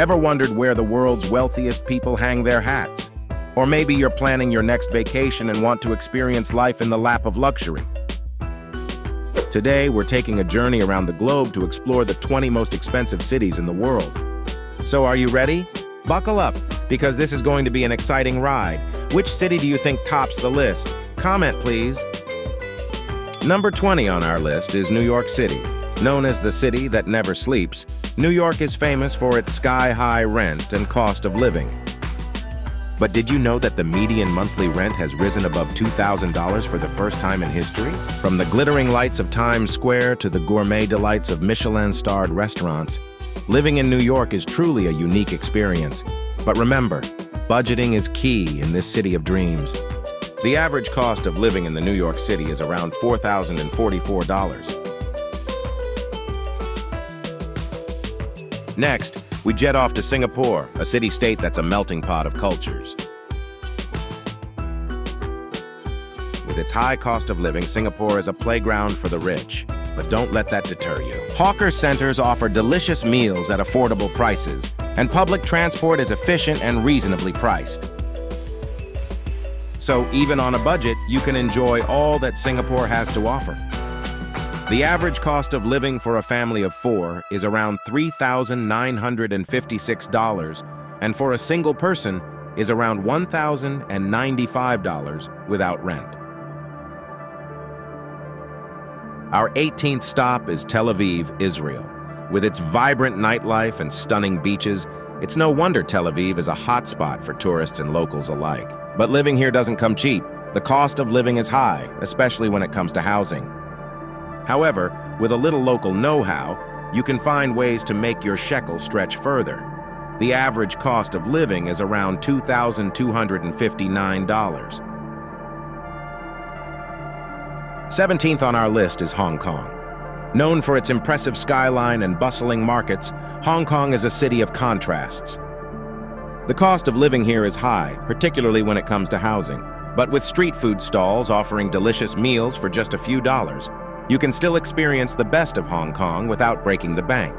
Ever wondered where the world's wealthiest people hang their hats? Or maybe you're planning your next vacation and want to experience life in the lap of luxury. Today, we're taking a journey around the globe to explore the 20 most expensive cities in the world. So are you ready? Buckle up, because this is going to be an exciting ride. Which city do you think tops the list? Comment, please. Number 20 on our list is New York City. Known as the city that never sleeps, New York is famous for its sky-high rent and cost of living. But did you know that the median monthly rent has risen above $2,000 for the first time in history? From the glittering lights of Times Square to the gourmet delights of Michelin-starred restaurants, living in New York is truly a unique experience. But remember, budgeting is key in this city of dreams. The average cost of living in the New York City is around $4,044. Next, we jet off to Singapore, a city-state that's a melting pot of cultures. With its high cost of living, Singapore is a playground for the rich. But don't let that deter you. Hawker centers offer delicious meals at affordable prices, and public transport is efficient and reasonably priced. So even on a budget, you can enjoy all that Singapore has to offer. The average cost of living for a family of four is around $3,956, and for a single person is around $1,095 without rent. Our 18th stop is Tel Aviv, Israel. With its vibrant nightlife and stunning beaches, it's no wonder Tel Aviv is a hotspot for tourists and locals alike. But living here doesn't come cheap. The cost of living is high, especially when it comes to housing. However, with a little local know-how, you can find ways to make your shekel stretch further. The average cost of living is around $2,259. 17th on our list is Hong Kong. Known for its impressive skyline and bustling markets, Hong Kong is a city of contrasts. The cost of living here is high, particularly when it comes to housing. But with street food stalls offering delicious meals for just a few dollars, you can still experience the best of Hong Kong without breaking the bank.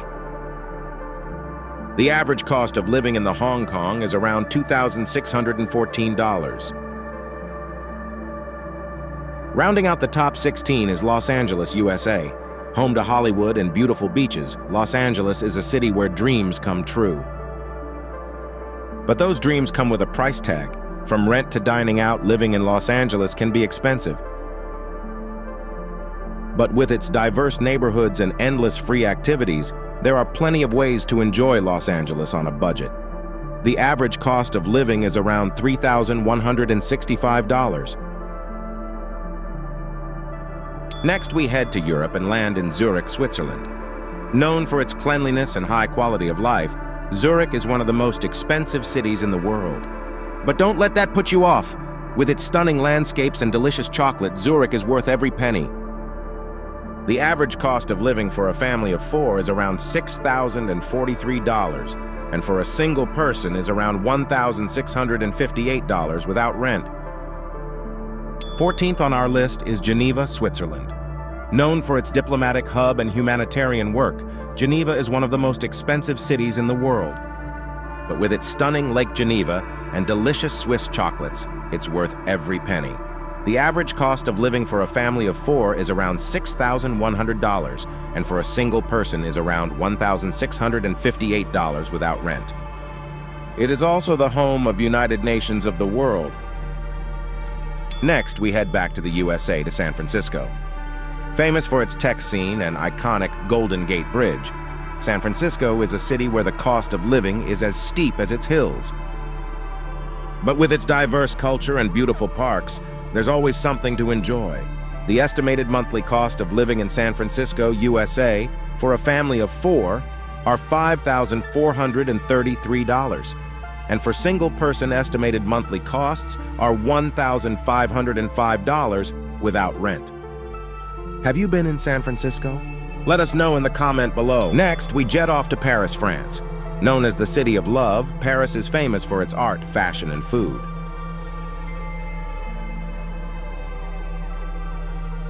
The average cost of living in Hong Kong is around $2,614. Rounding out the top 16 is Los Angeles, USA. Home to Hollywood and beautiful beaches, Los Angeles is a city where dreams come true. But those dreams come with a price tag. From rent to dining out, living in Los Angeles can be expensive. But with its diverse neighborhoods and endless free activities, there are plenty of ways to enjoy Los Angeles on a budget. The average cost of living is around $3,165. Next, we head to Europe and land in Zurich, Switzerland. Known for its cleanliness and high quality of life, Zurich is one of the most expensive cities in the world. But don't let that put you off. With its stunning landscapes and delicious chocolate, Zurich is worth every penny. The average cost of living for a family of four is around $6,043, and for a single person is around $1,658 without rent. 14th on our list is Geneva, Switzerland. Known for its diplomatic hub and humanitarian work, Geneva is one of the most expensive cities in the world. But with its stunning Lake Geneva and delicious Swiss chocolates, it's worth every penny. The average cost of living for a family of four is around $6,100, and for a single person is around $1,658 without rent. It is also the home of United Nations of the World. Next, we head back to the USA to San Francisco. Famous for its tech scene and iconic Golden Gate Bridge, San Francisco is a city where the cost of living is as steep as its hills. But with its diverse culture and beautiful parks, there's always something to enjoy. The estimated monthly cost of living in San Francisco, USA, for a family of four are $5,433, and for single person estimated monthly costs are $1,505 without rent. Have you been in San Francisco? Let us know in the comment below. Next, we jet off to Paris, France. Known as the City of Love, Paris is famous for its art, fashion, and food.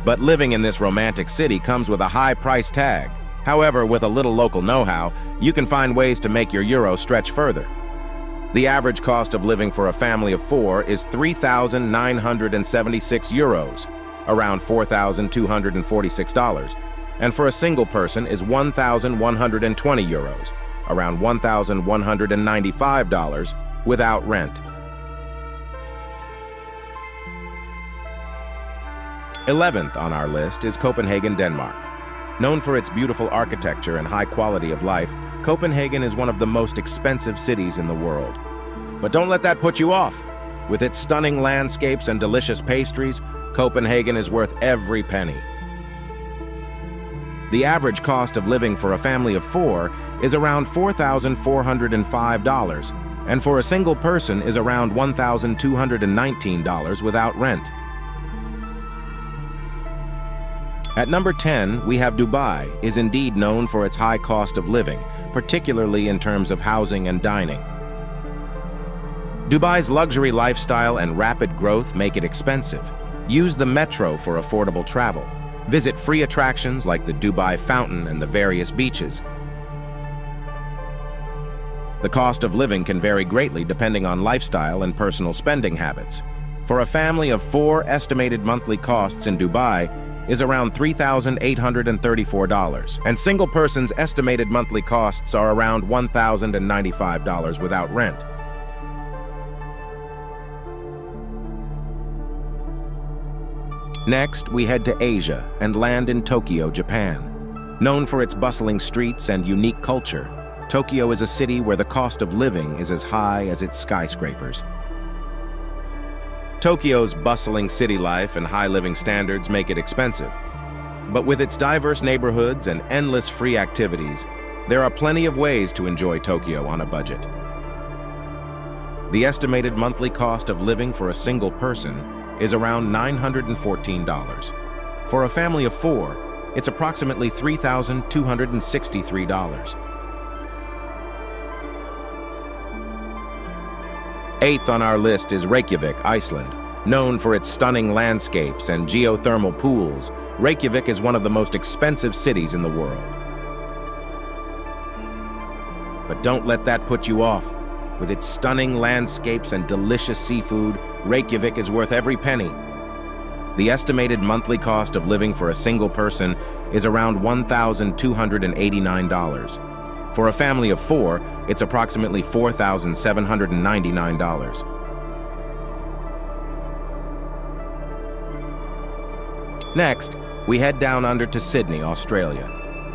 But living in this romantic city comes with a high price tag. However, with a little local know-how, you can find ways to make your euro stretch further. The average cost of living for a family of four is 3,976 euros, around $4,246, and for a single person is 1,120 euros, around $1,195, without rent. 11th on our list is Copenhagen, Denmark. Known for its beautiful architecture and high quality of life, Copenhagen is one of the most expensive cities in the world. But don't let that put you off. With its stunning landscapes and delicious pastries, Copenhagen is worth every penny. The average cost of living for a family of four is around $4,405, and for a single person is around $1,219 without rent. At number 10, we have Dubai, is indeed known for its high cost of living, particularly in terms of housing and dining. Dubai's luxury lifestyle and rapid growth make it expensive. Use the metro for affordable travel. Visit free attractions like the Dubai Fountain and the various beaches. The cost of living can vary greatly depending on lifestyle and personal spending habits. For a family of four, estimated monthly costs in Dubai is around $3,834, and single person's estimated monthly costs are around $1,095 without rent. Next, we head to Asia and land in Tokyo, Japan. Known for its bustling streets and unique culture, Tokyo is a city where the cost of living is as high as its skyscrapers. Tokyo's bustling city life and high living standards make it expensive. But with its diverse neighborhoods and endless free activities, there are plenty of ways to enjoy Tokyo on a budget. The estimated monthly cost of living for a single person is around $914. For a family of four, it's approximately $3,263. Eighth on our list is Reykjavik, Iceland. Known for its stunning landscapes and geothermal pools, Reykjavik is one of the most expensive cities in the world. But don't let that put you off. With its stunning landscapes and delicious seafood, Reykjavik is worth every penny. The estimated monthly cost of living for a single person is around $1,289. For a family of four, it's approximately $4,799. Next, we head down under to Sydney, Australia.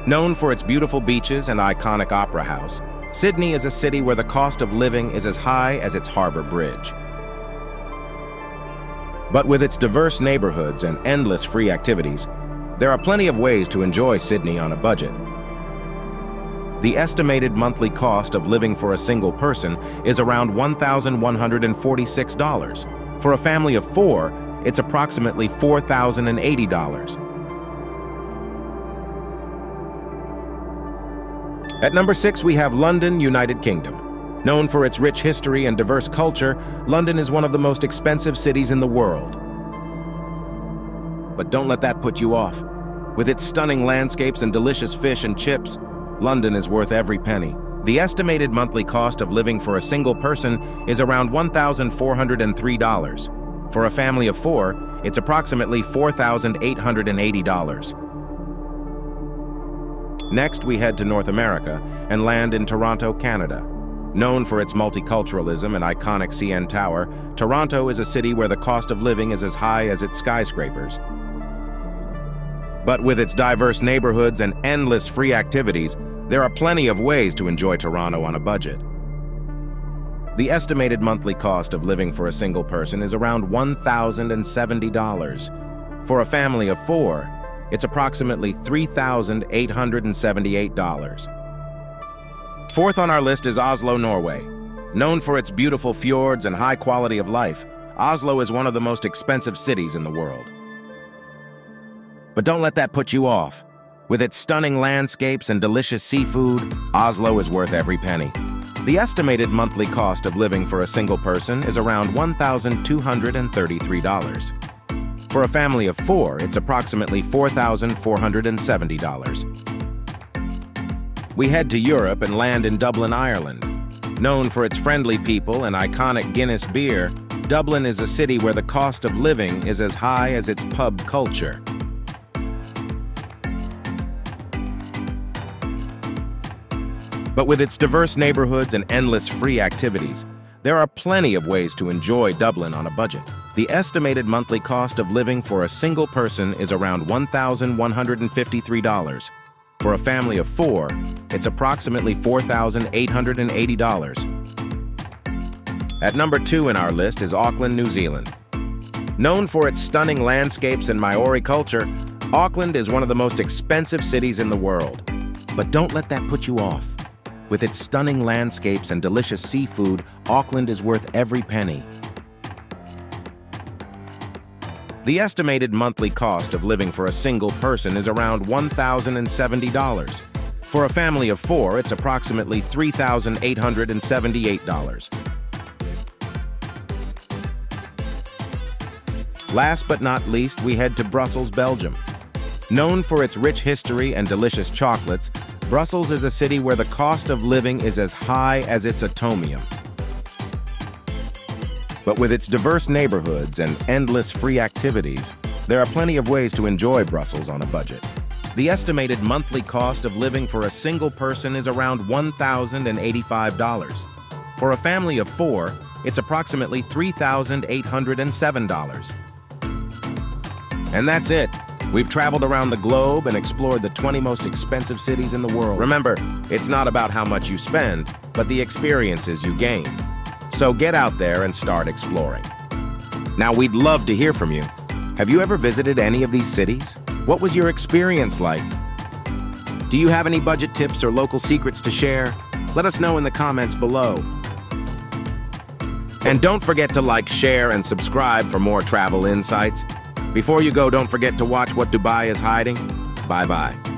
Known for its beautiful beaches and iconic opera house, Sydney is a city where the cost of living is as high as its harbour bridge. But with its diverse neighbourhoods and endless free activities, there are plenty of ways to enjoy Sydney on a budget. The estimated monthly cost of living for a single person is around $1,146. For a family of four, it's approximately $4,080. At number 6, we have London, United Kingdom. Known for its rich history and diverse culture, London is one of the most expensive cities in the world. But don't let that put you off. With its stunning landscapes and delicious fish and chips, London is worth every penny. The estimated monthly cost of living for a single person is around $1,403. For a family of four, it's approximately $4,880. Next, we head to North America and land in Toronto, Canada. Known for its multiculturalism and iconic CN Tower, Toronto is a city where the cost of living is as high as its skyscrapers. But with its diverse neighborhoods and endless free activities, there are plenty of ways to enjoy Toronto on a budget. The estimated monthly cost of living for a single person is around $1,070. For a family of four, it's approximately $3,878. Fourth on our list is Oslo, Norway. Known for its beautiful fjords and high quality of life, Oslo is one of the most expensive cities in the world. But don't let that put you off. With its stunning landscapes and delicious seafood, Oslo is worth every penny. The estimated monthly cost of living for a single person is around $1,233. For a family of four, it's approximately $4,470. We head to Europe and land in Dublin, Ireland. Known for its friendly people and iconic Guinness beer, Dublin is a city where the cost of living is as high as its pub culture. But with its diverse neighborhoods and endless free activities, there are plenty of ways to enjoy Dublin on a budget. The estimated monthly cost of living for a single person is around $1,153. For a family of four, it's approximately $4,880. At number two in our list is Auckland, New Zealand. Known for its stunning landscapes and Maori culture, Auckland is one of the most expensive cities in the world. But don't let that put you off. With its stunning landscapes and delicious seafood, Auckland is worth every penny. The estimated monthly cost of living for a single person is around $1,070. For a family of four, it's approximately $3,878. Last but not least, we head to Brussels, Belgium. Known for its rich history and delicious chocolates, Brussels is a city where the cost of living is as high as its atomium. But with its diverse neighborhoods and endless free activities, there are plenty of ways to enjoy Brussels on a budget. The estimated monthly cost of living for a single person is around $1,085. For a family of four, it's approximately $3,807. And that's it. We've traveled around the globe and explored the 20 most expensive cities in the world. Remember, it's not about how much you spend, but the experiences you gain. So get out there and start exploring. Now, we'd love to hear from you. Have you ever visited any of these cities? What was your experience like? Do you have any budget tips or local secrets to share? Let us know in the comments below. And don't forget to like, share, and subscribe for more travel insights. Before you go, don't forget to watch what Dubai is hiding. Bye-bye.